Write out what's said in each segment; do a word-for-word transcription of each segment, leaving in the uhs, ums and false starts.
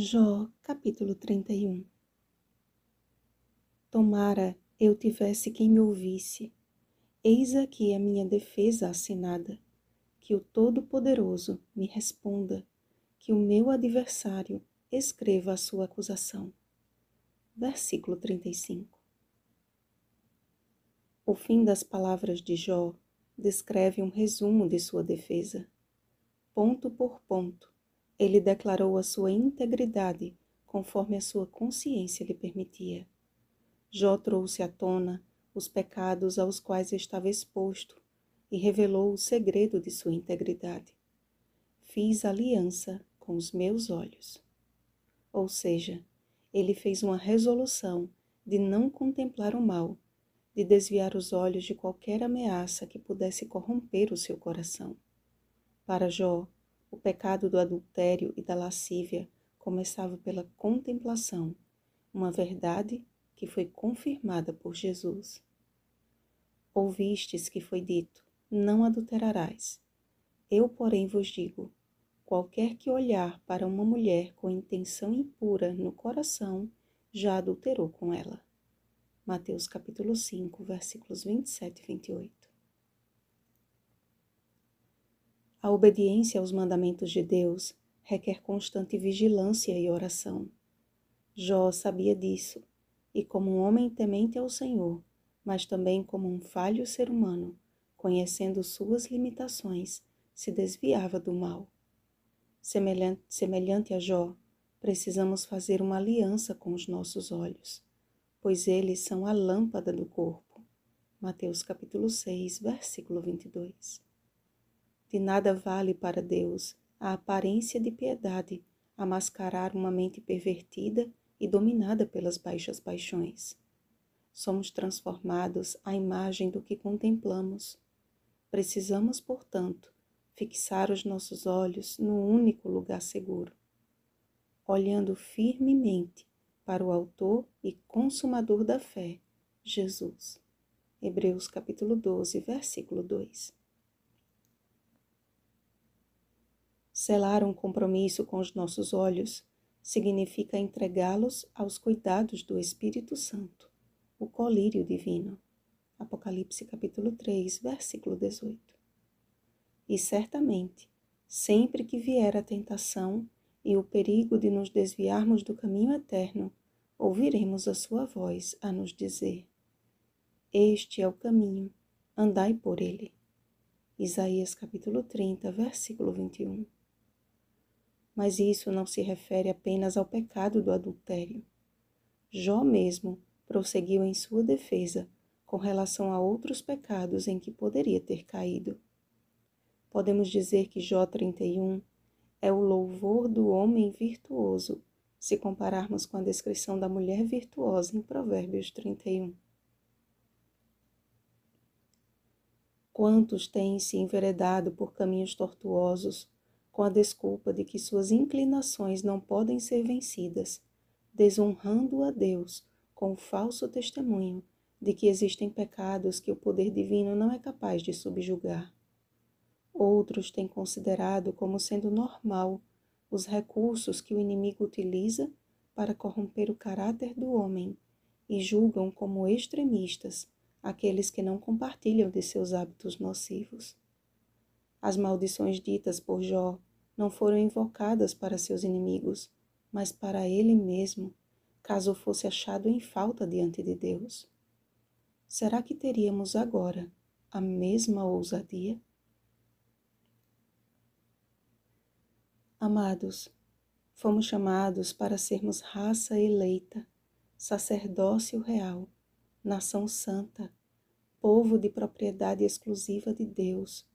Jó, capítulo trinta e um. Tomara eu tivesse quem me ouvisse. Eis aqui a minha defesa assinada. Que o Todo-Poderoso me responda, que o meu adversário escreva a sua acusação. Versículo trinta e cinco. O fim das palavras de Jó descreve um resumo de sua defesa. Ponto por ponto, ele declarou a sua integridade conforme a sua consciência lhe permitia. Jó trouxe à tona os pecados aos quais estava exposto e revelou o segredo de sua integridade. Fiz aliança com os meus olhos. Ou seja, ele fez uma resolução de não contemplar o mal, de desviar os olhos de qualquer ameaça que pudesse corromper o seu coração. Para Jó, o pecado do adultério e da lascívia começava pela contemplação, uma verdade que foi confirmada por Jesus. Ouvistes que foi dito, não adulterarás. Eu, porém, vos digo, qualquer que olhar para uma mulher com intenção impura no coração, já adulterou com ela. Mateus capítulo cinco, versículos vinte e sete e vinte e oito. A obediência aos mandamentos de Deus requer constante vigilância e oração. Jó sabia disso, e como um homem temente ao Senhor, mas também como um falho ser humano, conhecendo suas limitações, se desviava do mal. Semelhante, semelhante a Jó, precisamos fazer uma aliança com os nossos olhos, pois eles são a lâmpada do corpo. Mateus capítulo seis, versículo vinte e dois. De nada vale para Deus a aparência de piedade a mascarar uma mente pervertida e dominada pelas baixas paixões. Somos transformados à imagem do que contemplamos. Precisamos, portanto, fixar os nossos olhos no único lugar seguro, olhando firmemente para o autor e consumador da fé, Jesus. Hebreus capítulo doze, versículo dois. Selar um compromisso com os nossos olhos significa entregá-los aos cuidados do Espírito Santo, o colírio divino. Apocalipse capítulo três, versículo dezoito. E certamente, sempre que vier a tentação e o perigo de nos desviarmos do caminho eterno, ouviremos a sua voz a nos dizer: este é o caminho, andai por ele. Isaías capítulo trinta, versículo vinte e um. Mas isso não se refere apenas ao pecado do adultério. Jó mesmo prosseguiu em sua defesa com relação a outros pecados em que poderia ter caído. Podemos dizer que Jó trinta e um é o louvor do homem virtuoso, se compararmos com a descrição da mulher virtuosa em Provérbios trinta e um. Quantos têm se enveredado por caminhos tortuosos, com a desculpa de que suas inclinações não podem ser vencidas, desonrando a Deus com o falso testemunho de que existem pecados que o poder divino não é capaz de subjugar. Outros têm considerado como sendo normal os recursos que o inimigo utiliza para corromper o caráter do homem e julgam como extremistas aqueles que não compartilham de seus hábitos nocivos. As maldições ditas por Jó não foram invocadas para seus inimigos, mas para ele mesmo, caso fosse achado em falta diante de Deus. Será que teríamos agora a mesma ousadia? Amados, fomos chamados para sermos raça eleita, sacerdócio real, nação santa, povo de propriedade exclusiva de Deus,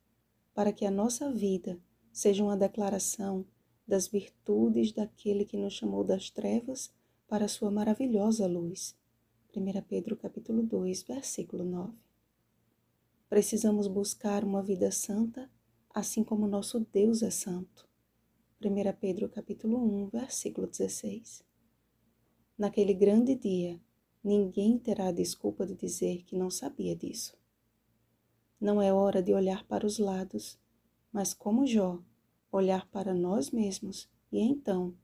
para que a nossa vida seja uma declaração das virtudes daquele que nos chamou das trevas para a sua maravilhosa luz. primeira Pedro capítulo dois, versículo nove. Precisamos buscar uma vida santa, assim como nosso Deus é santo. primeira Pedro capítulo um, versículo dezesseis. Naquele grande dia, ninguém terá a desculpa de dizer que não sabia disso. Não é hora de olhar para os lados, mas como Jó, olhar para nós mesmos e então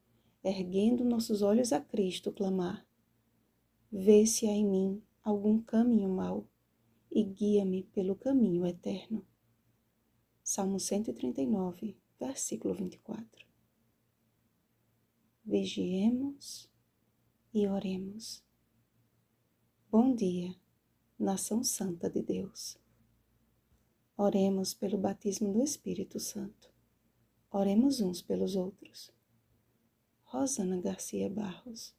erguendo nossos olhos a Cristo, clamar: vê se há em mim algum caminho mau e guia-me pelo caminho eterno. Salmo cento e trinta e nove, versículo vinte e quatro. Vigiemos e oremos. Bom dia, nação santa de Deus. Oremos pelo batismo do Espírito Santo. Oremos uns pelos outros. Rosana Garcia Barros.